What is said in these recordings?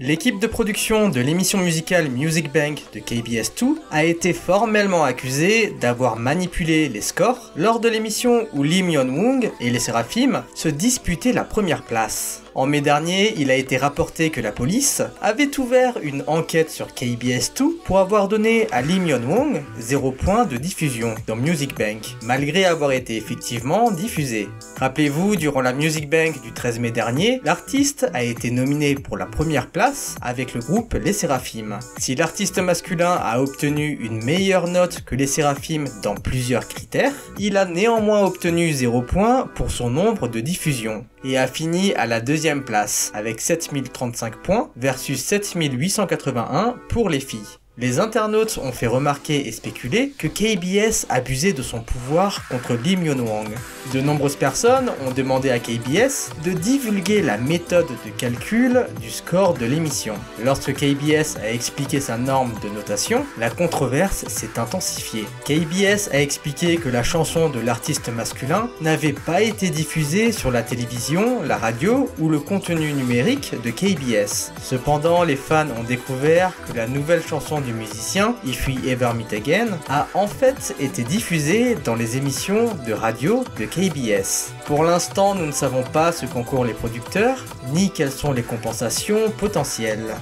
L'équipe de production de l'émission musicale Music Bank de KBS2 a été formellement accusée d'avoir manipulé les scores lors de l'émission où Lim Young-woong et Le Sserafim se disputaient la première place. En mai dernier, il a été rapporté que la police avait ouvert une enquête sur KBS2 pour avoir donné à Lim Young-woong 0 points de diffusion dans Music Bank, malgré avoir été effectivement diffusé. Rappelez-vous, durant la Music Bank du 13 mai dernier, l'artiste a été nominé pour la première place avec le groupe Les Sserafim. Si l'artiste masculin a obtenu une meilleure note que Les Sserafim dans plusieurs critères, il a néanmoins obtenu 0 points pour son nombre de diffusions et a fini à la deuxième place avec 7035 points versus 7881 pour les filles. Les internautes ont fait remarquer et spéculer que KBS abusait de son pouvoir contre Lim Young-woong. De nombreuses personnes ont demandé à KBS de divulguer la méthode de calcul du score de l'émission. Lorsque KBS a expliqué sa norme de notation, la controverse s'est intensifiée. KBS a expliqué que la chanson de l'artiste masculin n'avait pas été diffusée sur la télévision, la radio ou le contenu numérique de KBS. Cependant, les fans ont découvert que la nouvelle chanson du musicien, If We Ever Meet Again, a en fait été diffusé dans les émissions de radio de KBS. Pour l'instant, nous ne savons pas ce qu'encourent les producteurs, ni quelles sont les compensations potentielles.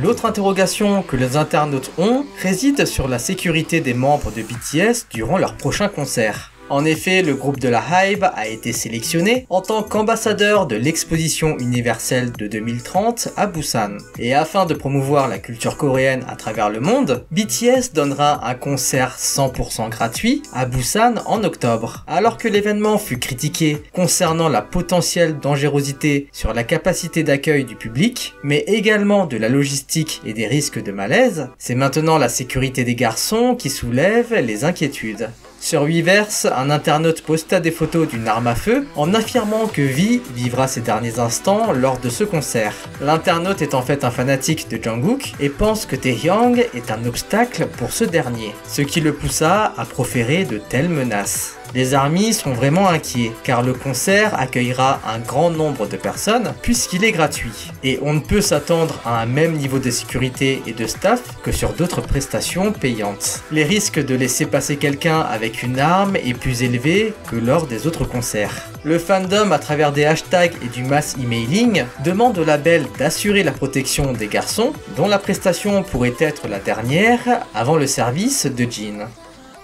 L'autre interrogation que les internautes ont réside sur la sécurité des membres de BTS durant leur prochain concert. En effet, le groupe de la HYBE a été sélectionné en tant qu'ambassadeur de l'exposition universelle de 2030 à Busan. Et afin de promouvoir la culture coréenne à travers le monde, BTS donnera un concert 100% gratuit à Busan en octobre. Alors que l'événement fut critiqué concernant la potentielle dangerosité sur la capacité d'accueil du public, mais également de la logistique et des risques de malaise, c'est maintenant la sécurité des garçons qui soulève les inquiétudes. Sur Weverse, un internaute posta des photos d'une arme à feu en affirmant que V vivra ses derniers instants lors de ce concert. L'internaute est en fait un fanatique de Jungkook et pense que Taehyung est un obstacle pour ce dernier, ce qui le poussa à proférer de telles menaces. Les ARMY sont vraiment inquiets car le concert accueillera un grand nombre de personnes puisqu'il est gratuit et on ne peut s'attendre à un même niveau de sécurité et de staff que sur d'autres prestations payantes. Les risques de laisser passer quelqu'un avec une arme est plus élevé que lors des autres concerts. Le fandom, à travers des hashtags et du mass emailing, demande au label d'assurer la protection des garçons dont la prestation pourrait être la dernière avant le service de Jin.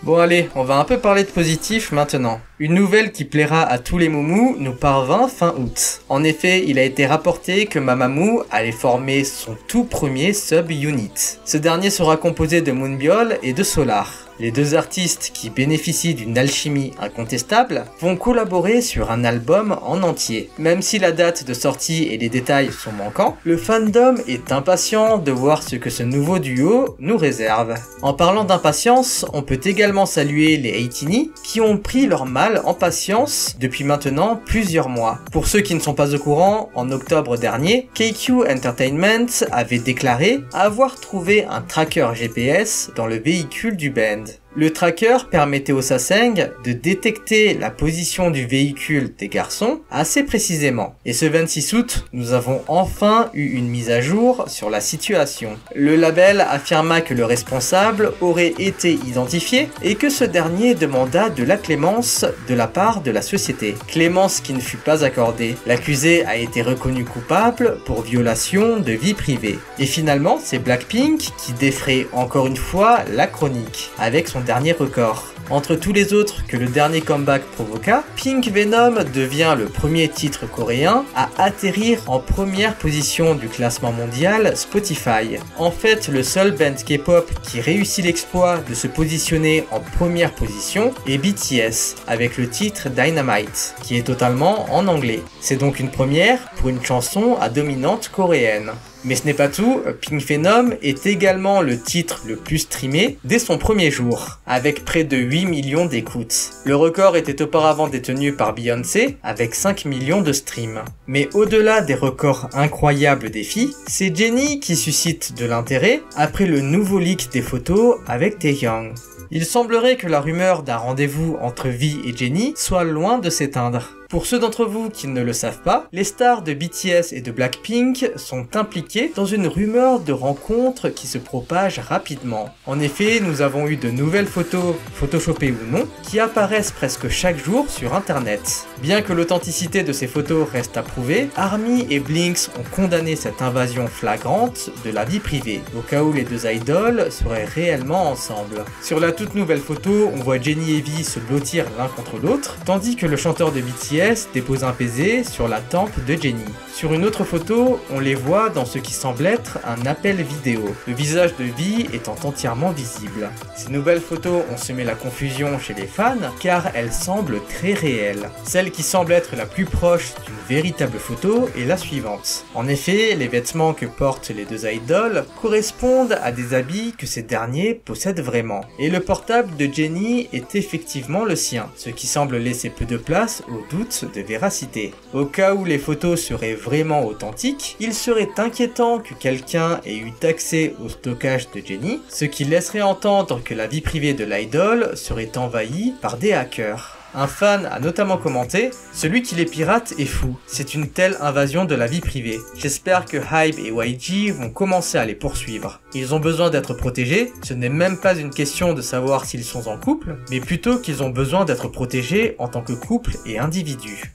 Bon allez, on va un peu parler de positif maintenant. Une nouvelle qui plaira à tous les Moomous nous parvint fin août. En effet, il a été rapporté que Mamamoo allait former son tout premier sub-unit. Ce dernier sera composé de Moonbyul et de Solar. Les deux artistes, qui bénéficient d'une alchimie incontestable, vont collaborer sur un album en entier. Même si la date de sortie et les détails sont manquants, le fandom est impatient de voir ce que ce nouveau duo nous réserve. En parlant d'impatience, on peut également saluer les Haetini qui ont pris leur mal en patience depuis maintenant plusieurs mois. Pour ceux qui ne sont pas au courant, en octobre dernier, KQ Entertainment avait déclaré avoir trouvé un tracker GPS dans le véhicule du band. Le tracker permettait au Saseng de détecter la position du véhicule des garçons assez précisément. Et ce 26 août, nous avons enfin eu une mise à jour sur la situation. Le label affirma que le responsable aurait été identifié et que ce dernier demanda de la clémence de la part de la société. Clémence qui ne fut pas accordée. L'accusé a été reconnu coupable pour violation de vie privée. Et finalement, c'est Blackpink qui défraie encore une fois la chronique avec son dernier record. Entre tous les autres que le dernier comeback provoqua, Pink Venom devient le premier titre coréen à atterrir en première position du classement mondial Spotify. En fait, le seul band K-pop qui réussit l'exploit de se positionner en première position est BTS avec le titre Dynamite, qui est totalement en anglais. C'est donc une première pour une chanson à dominante coréenne. Mais ce n'est pas tout, Pink Venom est également le titre le plus streamé dès son premier jour, avec près de 8 millions d'écoutes. Le record était auparavant détenu par Beyoncé, avec 5 millions de streams. Mais au-delà des records incroyables des filles, c'est Jennie qui suscite de l'intérêt après le nouveau leak des photos avec Taehyung. Il semblerait que la rumeur d'un rendez-vous entre V et Jennie soit loin de s'éteindre. Pour ceux d'entre vous qui ne le savent pas, les stars de BTS et de Blackpink sont impliquées dans une rumeur de rencontre qui se propage rapidement. En effet, nous avons eu de nouvelles photos, photoshopées ou non, qui apparaissent presque chaque jour sur internet. Bien que l'authenticité de ces photos reste à prouver, ARMY et Blinks ont condamné cette invasion flagrante de la vie privée, au cas où les deux idoles seraient réellement ensemble. Sur la toute nouvelle photo, on voit Jennie et V se blottir l'un contre l'autre, tandis que le chanteur de BTS dépose un baiser sur la tempe de Jennie. Sur une autre photo, on les voit dans ce qui semble être un appel vidéo, le visage de V étant entièrement visible. Ces nouvelles photos ont semé la confusion chez les fans, car elles semblent très réelles. Celle qui semble être la plus proche d'une véritable photo est la suivante. En effet, les vêtements que portent les deux idoles correspondent à des habits que ces derniers possèdent vraiment. Et le portable de Jennie est effectivement le sien, ce qui semble laisser peu de place au doute de véracité. Au cas où les photos seraient vraiment authentiques, il serait inquiétant que quelqu'un ait eu accès au stockage de Jennie, ce qui laisserait entendre que la vie privée de l'idole serait envahie par des hackers. Un fan a notamment commenté « Celui qui les pirate est fou, c'est une telle invasion de la vie privée. J'espère que HYBE et YG vont commencer à les poursuivre. Ils ont besoin d'être protégés, ce n'est même pas une question de savoir s'ils sont en couple, mais plutôt qu'ils ont besoin d'être protégés en tant que couple et individu. »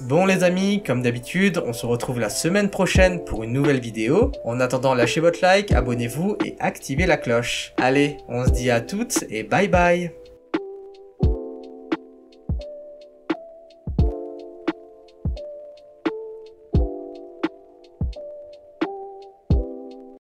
Bon les amis, comme d'habitude, on se retrouve la semaine prochaine pour une nouvelle vidéo. En attendant, lâchez votre like, abonnez-vous et activez la cloche. Allez, on se dit à toutes et bye bye.